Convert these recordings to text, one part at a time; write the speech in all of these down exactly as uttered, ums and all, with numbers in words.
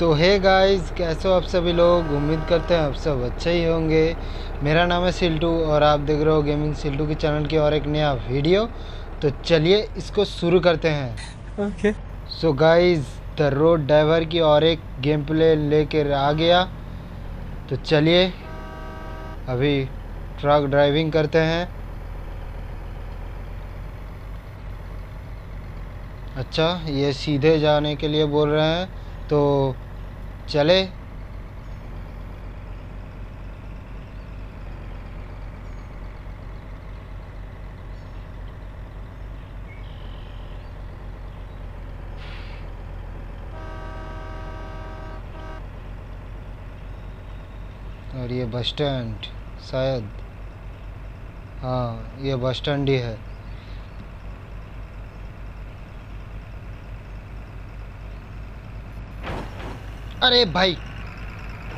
तो hey guys, कैसे हो आप सभी लोग। उम्मीद करते हैं आप सब अच्छे ही होंगे। मेरा नाम है सिल्टू और आप देख रहे हो गेमिंग सिल्टू के चैनल की और एक नया वीडियो। तो चलिए इसको शुरू करते हैं। Okay so guys, the road driver की और एक गेम प्ले लेकर आ गया। तो चलिए अभी ट्रक ड्राइविंग करते हैं। अच्छा, ये सीधे जाने के लिए बोल रहे हैं तो चले। और ये बस स्टैंड शायद, हाँ ये बस स्टैंड ही है। अरे भाई,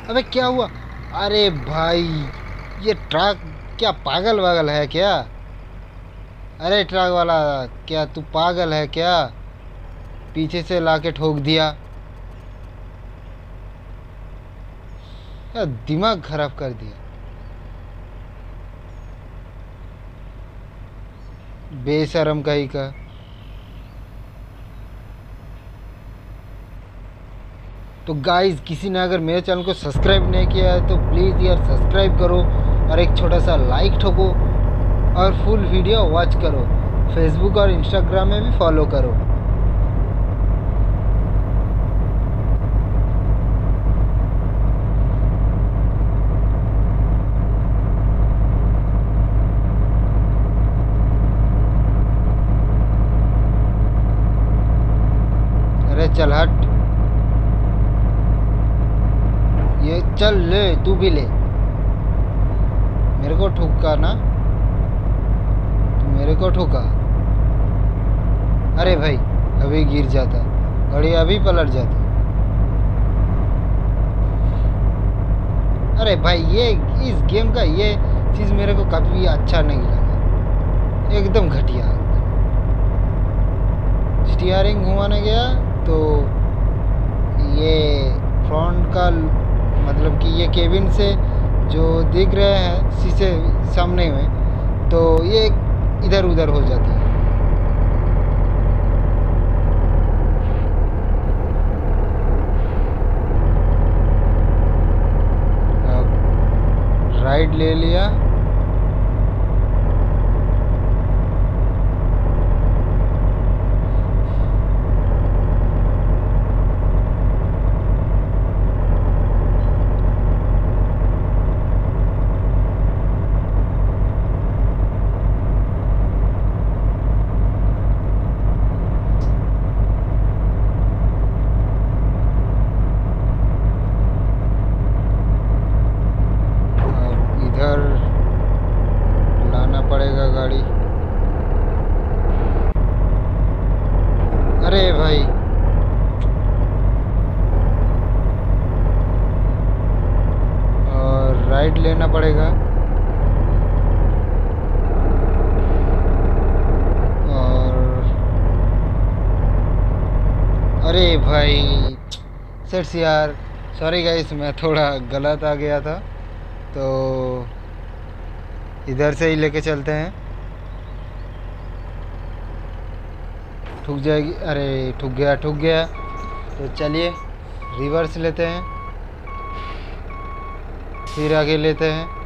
अबे क्या हुआ? अरे भाई, ये ट्रक क्या पागल वागल है क्या? अरे ट्रक वाला, क्या तू पागल है क्या? पीछे से लाके ठोक दिया, दिमाग खराब कर दिया, बेशरम कहीं का। तो गाइस, किसी ने अगर मेरे चैनल को सब्सक्राइब नहीं किया है तो प्लीज़ यार सब्सक्राइब करो और एक छोटा सा लाइक ठोको और फुल वीडियो वॉच करो। फेसबुक और इंस्टाग्राम में भी फॉलो करो। अरे चल हट, ये चल ले, तू भी ले, मेरे को ठोका ना, तू मेरे को ठोका। अरे भाई, अभी गिर जाता, गाड़ी अभी पलट जाती। अरे भाई, ये इस गेम का ये चीज़ मेरे को काफ़ी अच्छा नहीं लगा, एकदम घटिया। स्टीयरिंग घुमाने गया तो ये फ्रंट का मतलब कि ये केबिन से जो दिख रहे हैं शीशे सामने में, तो ये इधर उधर हो जाती है। अब राइट ले लिया। अरे भाई, और राइट लेना पड़ेगा और अरे भाई सर यार, सॉरी गाइस, मैं थोड़ा गलत आ गया था। तो इधर से ही लेके चलते हैं, ठुक जाएगी। अरे ठुक गया, ठुक गया। तो चलिए रिवर्स लेते हैं, फिर आगे लेते हैं।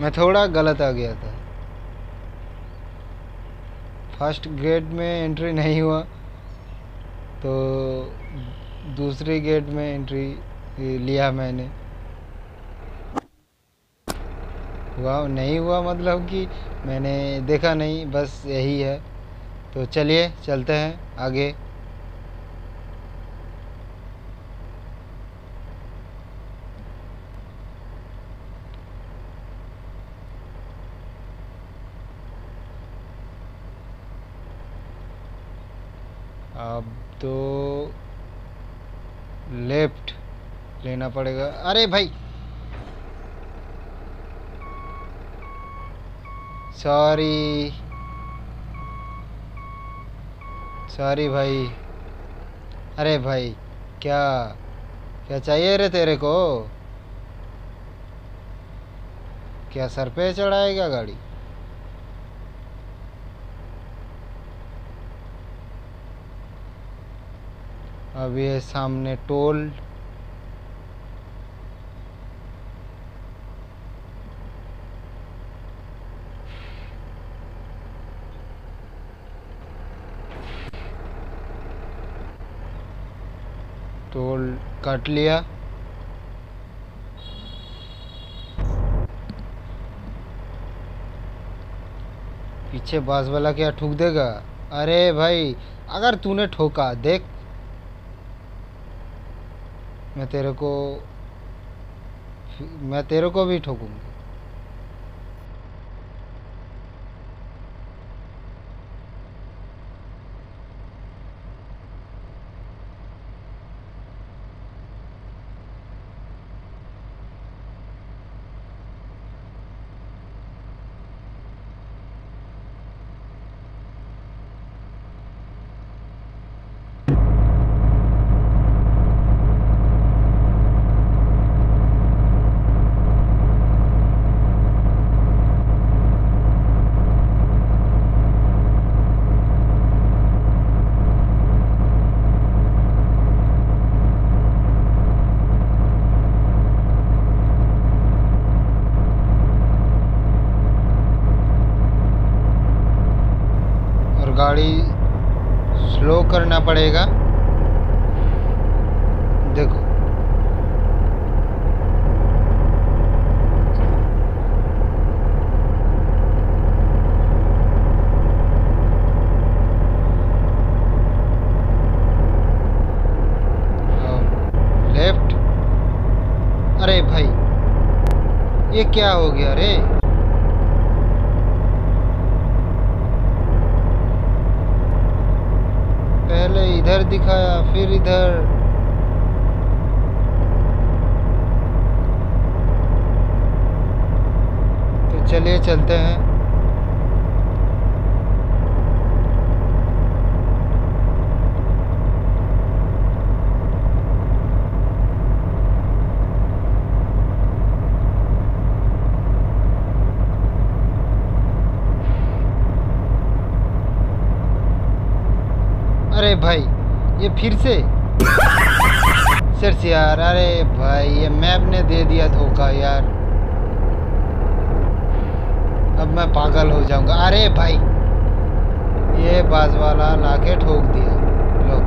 मैं थोड़ा गलत आ गया था, फर्स्ट गेट में एंट्री नहीं हुआ तो दूसरे गेट में एंट्री लिया मैंने। हुआ नहीं हुआ मतलब कि मैंने देखा नहीं, बस यही है। तो चलिए चलते हैं आगे। अब तो लेफ्ट लेना पड़ेगा। अरे भाई, सॉरी सॉरी भाई। अरे भाई क्या क्या चाहिए रे तेरे को? क्या सर पे चढ़ाएगा गाड़ी? अब ये सामने टोल, टोल काट लिया। पीछे बास वाला क्या ठोक देगा? अरे भाई अगर तूने ठोका, देख मैं तेरे को मैं तेरे को भी ठोकूंगा। गाड़ी स्लो करना पड़ेगा। देखो लेफ्ट। अरे भाई ये क्या हो गया रे? पहले इधर दिखाया फिर इधर। तो चलिए चलते हैं। अरे भाई ये फिर से सिर्फ यार। अरे भाई ये मैप ने दे दिया धोखा यार। अब मैं पागल हो जाऊंगा। अरे भाई ये बाज वाला लाके ठोक दिया। लो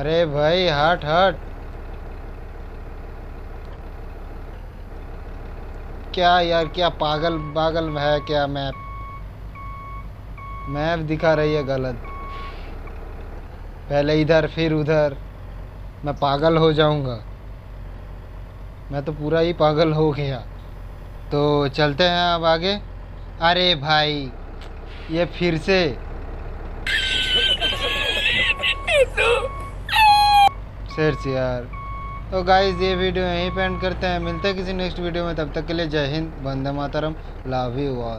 अरे भाई हट हट। क्या यार क्या पागल पागल है क्या? मैप मैप दिखा रही है गलत। पहले इधर फिर उधर। मैं पागल हो जाऊंगा। मैं तो पूरा ही पागल हो गया। तो चलते हैं अब आगे। अरे भाई ये फिर से। शेर यार। तो गाइस ये वीडियो यहीं पे एंड करते हैं। मिलते हैं किसी नेक्स्ट वीडियो में। तब तक के लिए जय हिंद, वंदे मातरम, लव यू ऑल।